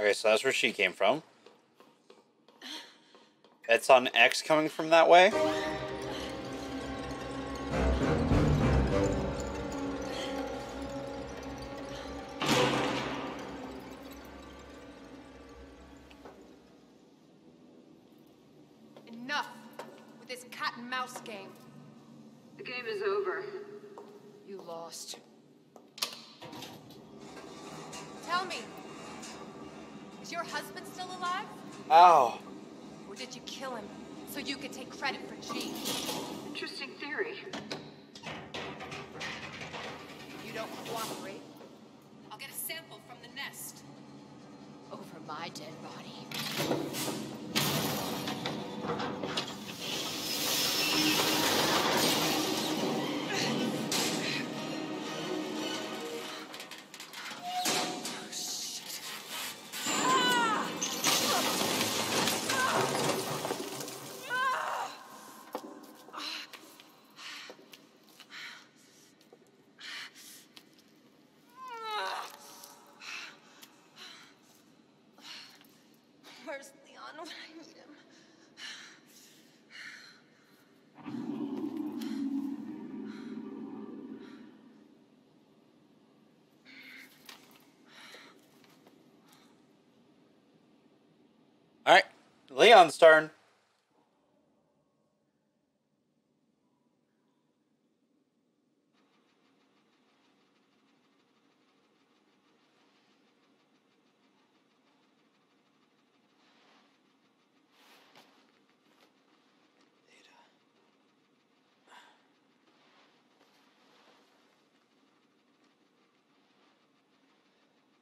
Okay, so that's where she came from. That's on X coming from that way. Enough with this cat and mouse game. The game is over. You lost. Tell me, is your husband still alive? Oh. Or did you kill him so you could take credit for G? Interesting theory. If you don't cooperate, I'll get a sample from the nest. Over my dead body. Leon's turn.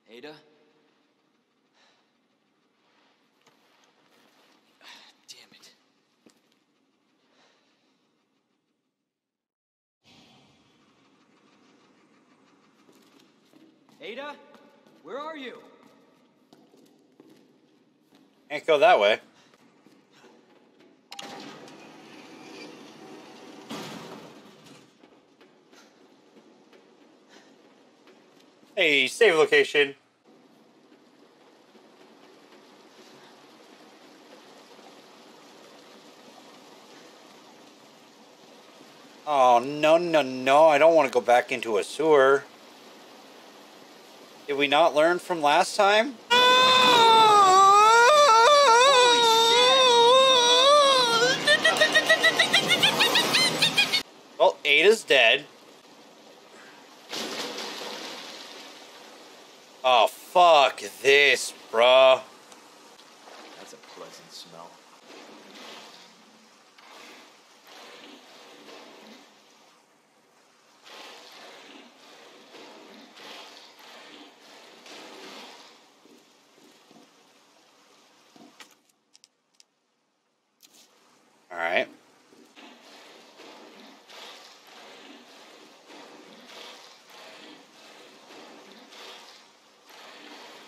Ada? Ada? Ada, where are you? Can't go that way. Hey, save location. Oh, no, no, no. I don't want to go back into a sewer. Did we not learn from last time? Holy shit. Well, Ada's dead. Oh, fuck this, bruh. That's a pleasant smell.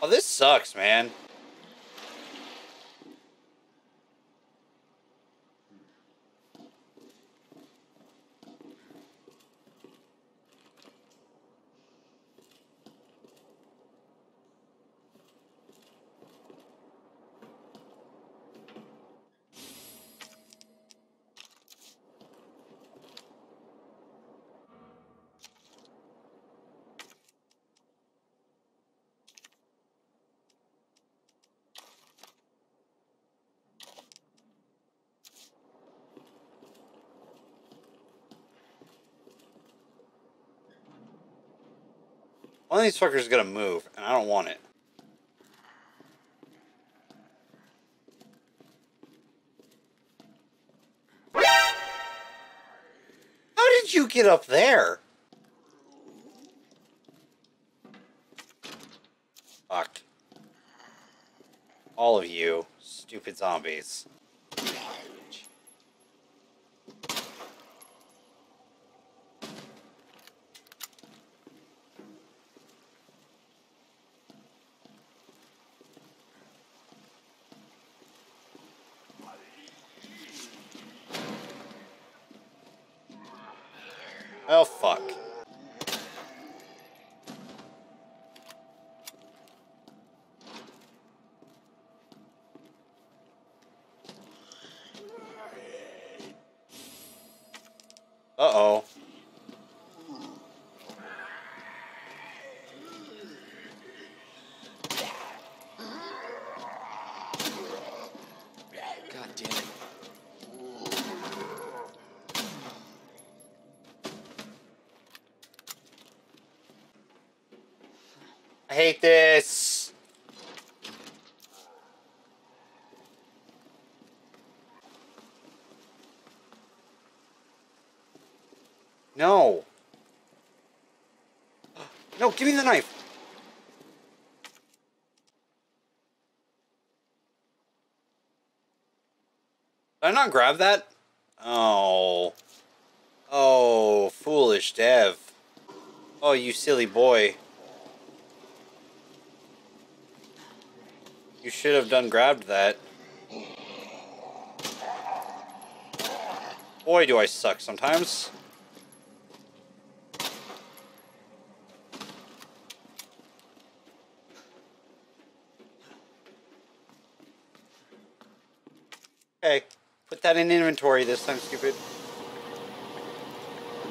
Oh, this sucks, man. One of these fuckers is gonna move, and I don't want it. How did you get up there? Fuck. All of you, stupid zombies. Oh, fuck. Uh-oh. God damn it. I hate this. No. No, give me the knife. Did I not grab that? Oh. Oh, foolish Dev. Oh, you silly boy. You should have done grabbed that. Boy, do I suck sometimes. Okay, put that in inventory this time, stupid.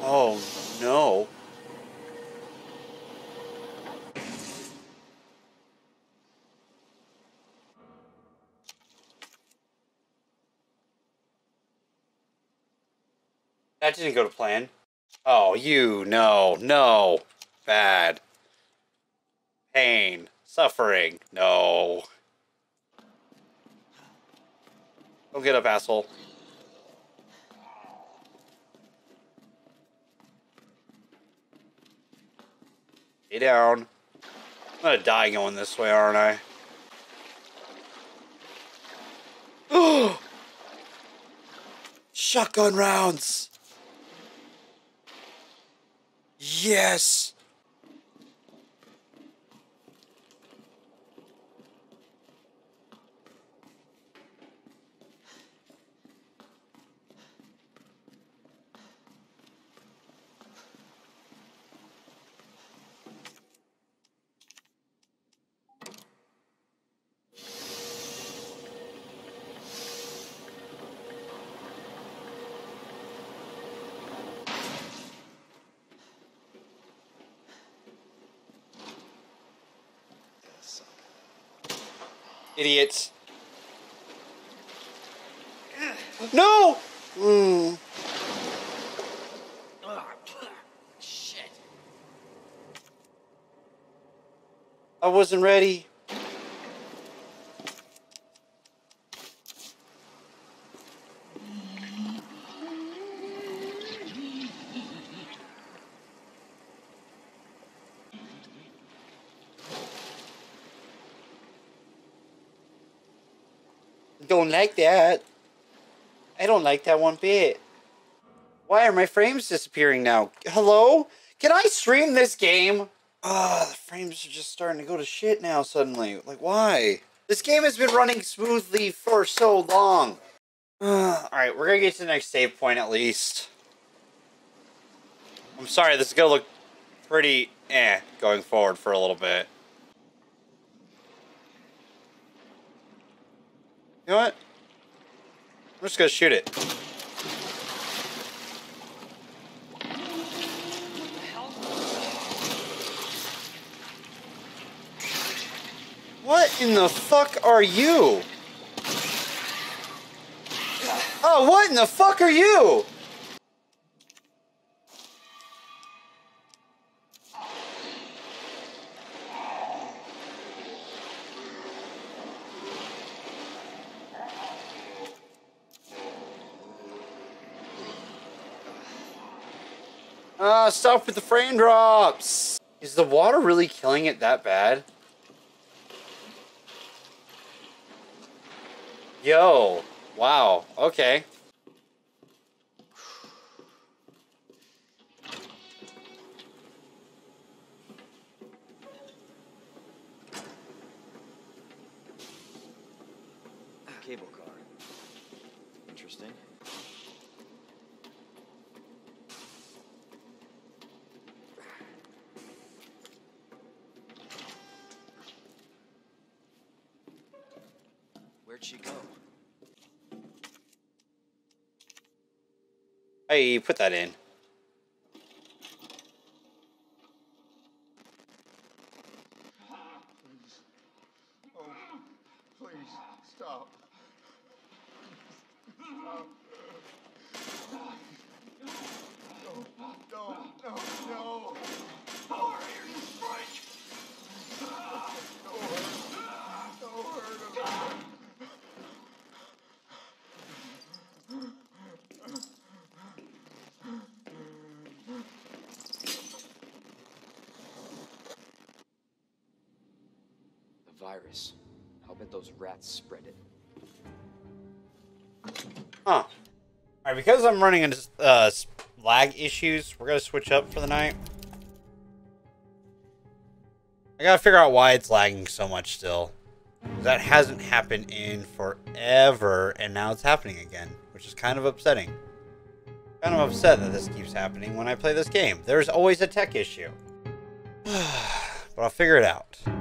Oh, no. That didn't go to plan. Oh, you, no, no. Bad. Pain. Suffering. No. Go get up, asshole. Stay down. I'm gonna die going this way, aren't I? Oh! Shotgun rounds! Yes! Idiots. No! Mm. Shit. I wasn't ready. Don't like that. I don't like that one bit. Why are my frames disappearing now? Hello? Can I stream this game? The frames are just starting to go to shit now suddenly. Like, why? This game has been running smoothly for so long. Alright, we're gonna get to the next save point at least. I'm sorry, this is gonna look pretty going forward for a little bit. You know what? I'm just gonna shoot it. What in the fuck are you? Oh, what in the fuck are you? Stop with the frame drops! Is the water really killing it that bad? Yo, wow, okay. Cable car. Interesting. Where'd she go? Hey, put that in. Stop. No. How are you, Frank? The virus. I'll bet those rats spread it. Huh. Alright, because I'm running into lag issues, we're going to switch up for the night. I got to figure out why it's lagging so much still. That hasn't happened in forever, and now it's happening again, which is kind of upsetting. Kind of upset that this keeps happening when I play this game. There's always a tech issue. But I'll figure it out.